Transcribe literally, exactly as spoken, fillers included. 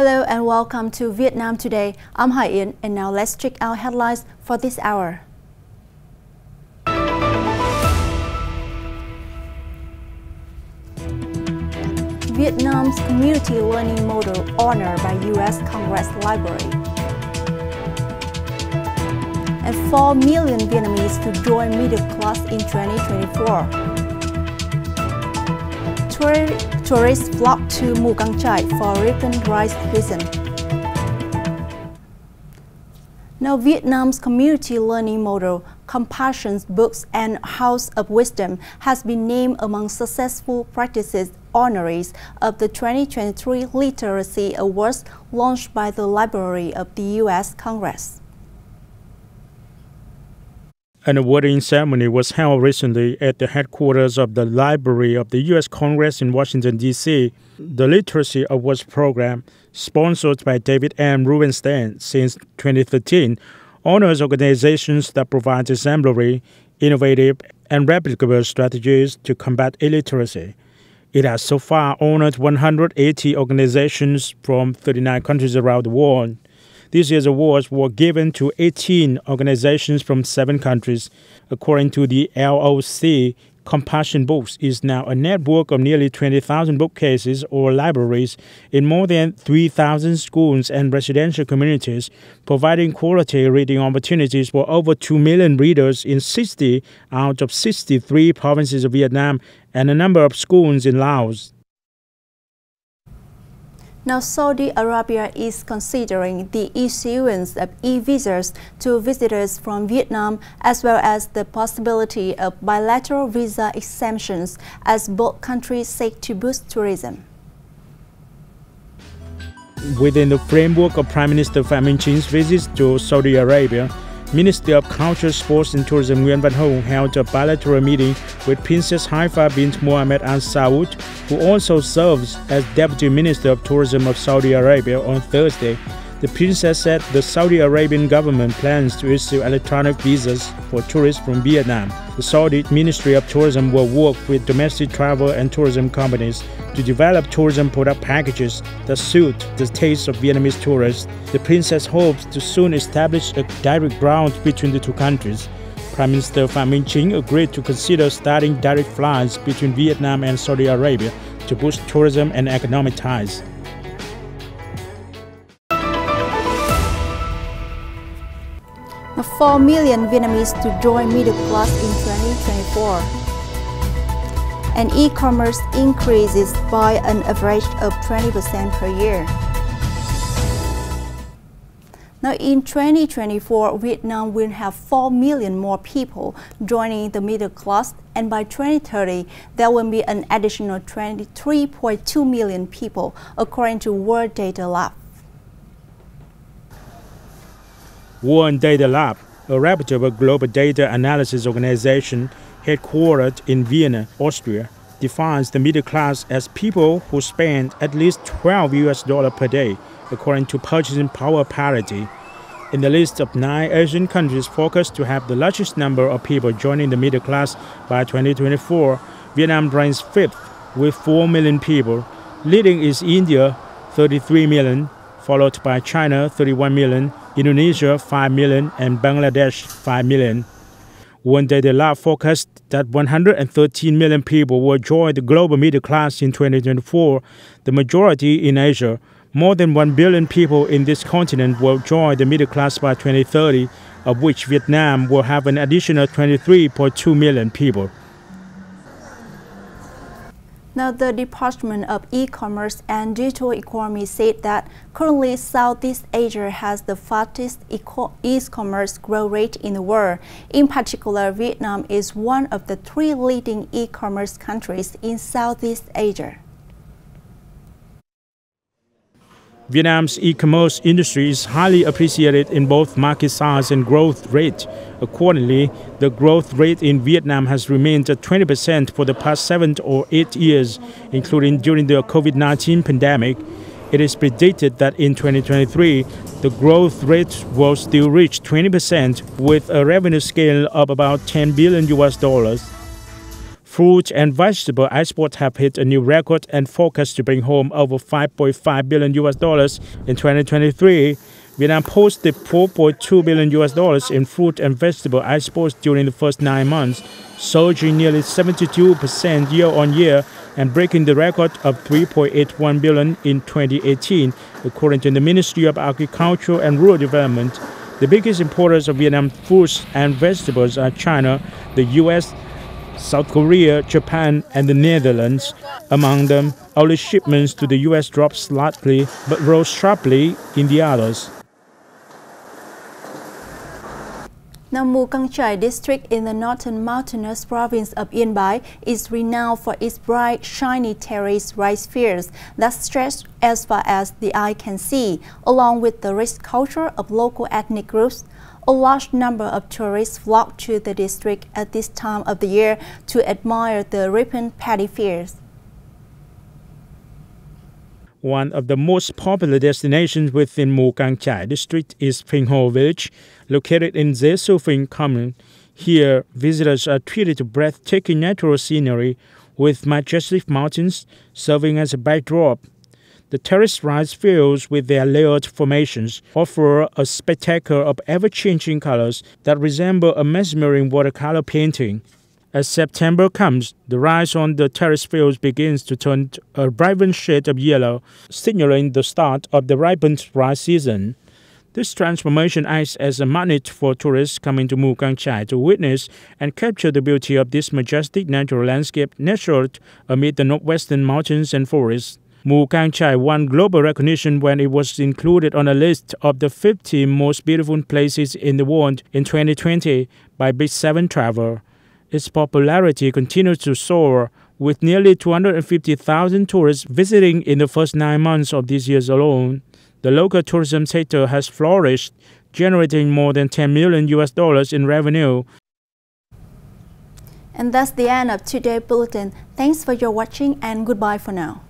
Hello and welcome to Vietnam Today. I'm Hai Yen, and now let's check out headlines for this hour. Vietnam's community learning model honored by U S Congress Library. And four million Vietnamese to join middle class in twenty twenty-four. Tour Tourists flock to Mù Cang Chải for rampant rice reason. Now, Vietnam's community learning model, Compassion's Books and House of Wisdom, has been named among successful practices honorees of the twenty twenty-three Literacy Awards launched by the Library of the U S Congress. An awarding ceremony was held recently at the headquarters of the Library of the U S Congress in Washington, D C The Literacy Awards program, sponsored by David M. Rubenstein since twenty thirteen, honors organizations that provide exemplary, innovative, and replicable strategies to combat illiteracy. It has so far honored one hundred eighty organizations from thirty-nine countries around the world. This year's awards were given to eighteen organizations from seven countries. According to the L O C, Compassion Books is now a network of nearly twenty thousand bookcases or libraries in more than three thousand schools and residential communities, providing quality reading opportunities for over two million readers in sixty out of sixty-three provinces of Vietnam and a number of schools in Laos. Now, Saudi Arabia is considering the issuance of e-visas to visitors from Vietnam, as well as the possibility of bilateral visa exemptions as both countries seek to boost tourism. Within the framework of Prime Minister Phạm Minh Chính visits to Saudi Arabia, Minister of Culture, Sports and Tourism Nguyen Van Hong held a bilateral meeting with Princess Haifa bint Mohammed Al Saud, who also serves as Deputy Minister of Tourism of Saudi Arabia, on Thursday. The princess said the Saudi Arabian government plans to issue electronic visas for tourists from Vietnam. The Saudi Ministry of Tourism will work with domestic travel and tourism companies to develop tourism product packages that suit the tastes of Vietnamese tourists. The princess hopes to soon establish a direct route between the two countries. Prime Minister Phạm Minh Chính agreed to consider starting direct flights between Vietnam and Saudi Arabia to boost tourism and economic ties. four million Vietnamese to join middle class in twenty twenty-four. And e-commerce increases by an average of twenty percent per year. Now, in twenty twenty-four, Vietnam will have four million more people joining the middle class, and by twenty thirty, there will be an additional twenty-three point two million people, according to World Data Lab. World Data Lab, a reputable global data analysis organization headquartered in Vienna, Austria, defines the middle class as people who spend at least twelve U S dollars per day, according to purchasing power parity. In the list of nine Asian countries focused to have the largest number of people joining the middle class by twenty twenty-four, Vietnam ranks fifth with four million people. Leading is India, thirty-three million, followed by China, thirty-one million, Indonesia, five million, and Bangladesh, five million. One day the lab forecast that one hundred thirteen million people will join the global middle class in twenty twenty-four, the majority in Asia. More than one billion people in this continent will join the middle class by twenty thirty, of which Vietnam will have an additional twenty-three point two million people. Now, the Department of E-commerce and Digital Economy said that currently Southeast Asia has the fastest e-commerce growth rate in the world. In particular, Vietnam is one of the three leading e-commerce countries in Southeast Asia. Vietnam's e-commerce industry is highly appreciated in both market size and growth rate. Accordingly, the growth rate in Vietnam has remained at twenty percent for the past seven or eight years, including during the COVID nineteen pandemic. It is predicted that in twenty twenty-three, the growth rate will still reach twenty percent with a revenue scale of about ten billion U S dollars. Fruit and vegetable exports have hit a new record and forecast to bring home over five point five billion U S dollars in twenty twenty-three. Vietnam posted four point two billion U S dollars in fruit and vegetable exports during the first nine months, surging nearly seventy-two percent year-on-year and breaking the record of three point eight one billion in twenty eighteen, according to the Ministry of Agriculture and Rural Development. The biggest importers of Vietnam fruits and vegetables are China, the U S, South Korea, Japan, and the Netherlands. Among them, only shipments to the U S dropped slightly but rose sharply in the others. Now, Mù Cang Chải district in the northern mountainous province of Yên Bái is renowned for its bright, shiny terraced rice fields that stretch as far as the eye can see, along with the rich culture of local ethnic groups. A large number of tourists flock to the district at this time of the year to admire the ripened paddy fields. One of the most popular destinations within Mù Cang Chải district is Pen Ho Village, located in the Sufen Commune. Here, visitors are treated to breathtaking natural scenery with majestic mountains serving as a backdrop. The terraced rice fields with their layered formations offer a spectacle of ever-changing colors that resemble a mesmerizing watercolor painting. As September comes, the rice on the terrace fields begins to turn a vibrant shade of yellow, signaling the start of the ripened rice season. This transformation acts as a magnet for tourists coming to Mù Cang Chải to witness and capture the beauty of this majestic natural landscape nestled amid the northwestern mountains and forests. Mù Cang Chải won global recognition when it was included on a list of the fifty most beautiful places in the world in twenty twenty by Big seven Travel. Its popularity continues to soar, with nearly two hundred fifty thousand tourists visiting in the first nine months of this year alone. The local tourism sector has flourished, generating more than ten million U S dollars in revenue. And that's the end of today's bulletin. Thanks for your watching and goodbye for now.